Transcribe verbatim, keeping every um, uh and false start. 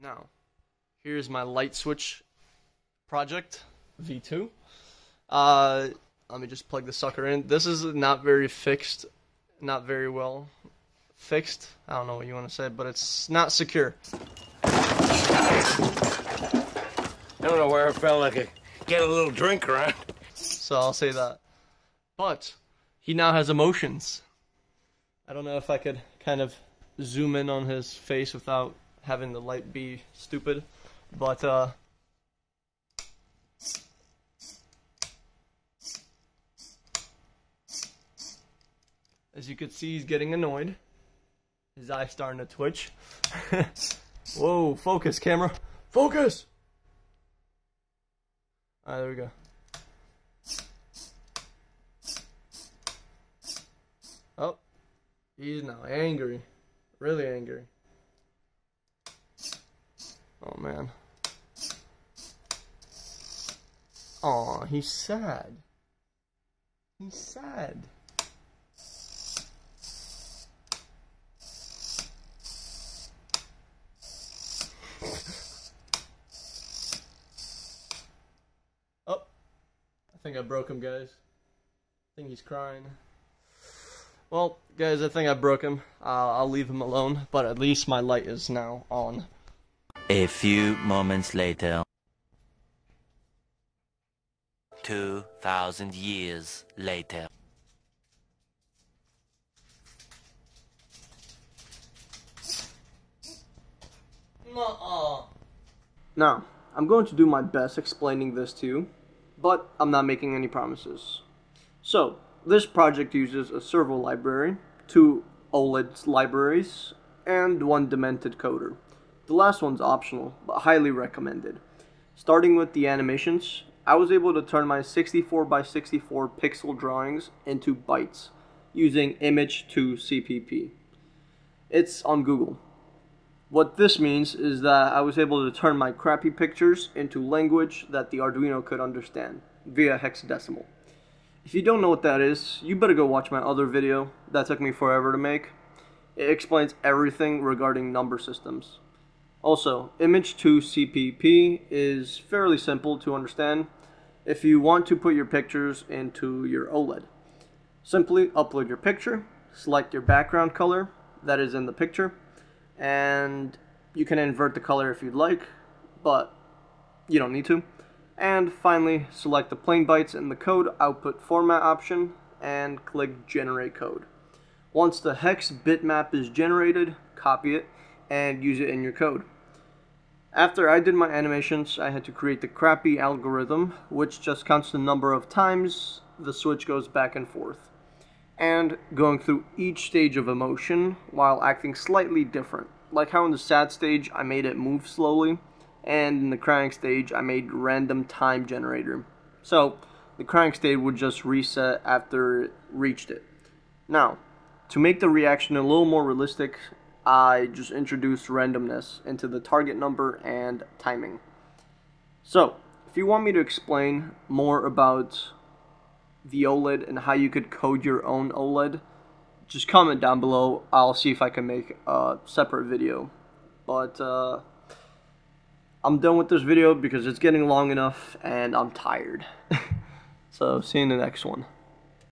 Now, here's my light switch project, V two. Uh, let me just plug the sucker in. This is not very fixed, not very well fixed. I don't know what you want to say, but it's not secure. I don't know where I felt like I get a little drink around. So I'll say that. But he now has emotions. I don't know if I could kind of zoom in on his face without having the light be stupid. But uh as you can see, he's getting annoyed. His eye's starting to twitch. Whoa, focus, camera. Focus! Alright, there we go. Oh, he's now angry. Really angry. Oh, man. Aw, he's sad. He's sad. I think I broke him, guys. I think he's crying. Well, guys, I think I broke him. Uh, I'll leave him alone, but at least my light is now on. A few moments later. Two thousand years later. Nuh-uh. Now, I'm going to do my best explaining this to you, but I'm not making any promises. So, this project uses a servo library, two OLED libraries, and one demented coder. The last one's optional, but highly recommended. Starting with the animations, I was able to turn my sixty-four by sixty-four pixel drawings into bytes, using image two C P P. It's on Google. What this means is that I was able to turn my crappy pictures into language that the Arduino could understand, via hexadecimal. If you don't know what that is, you better go watch my other video that took me forever to make. It explains everything regarding number systems. Also, image two C P P is fairly simple to understand if you want to put your pictures into your OLED. Simply upload your picture, select your background color that is in the picture, and you can invert the color if you'd like, but you don't need to. And finally, select the plain bytes in the code output format option and click generate code. Once the hex bitmap is generated, copy it and use it in your code. After I did my animations, I had to create the crappy algorithm, which just counts the number of times the switch goes back and forth, and going through each stage of emotion while acting slightly different. Like how in the sad stage I made it move slowly, and in the crying stage I made random time generator. So the crying stage would just reset after it reached it. Now, to make the reaction a little more realistic, I just introduced randomness into the target number and timing. So, if you want me to explain more about the OLED and how you could code your own OLED, just comment down below. I'll see if I can make a separate video, but uh, I'm done with this video because it's getting long enough and I'm tired. So see you in the next one.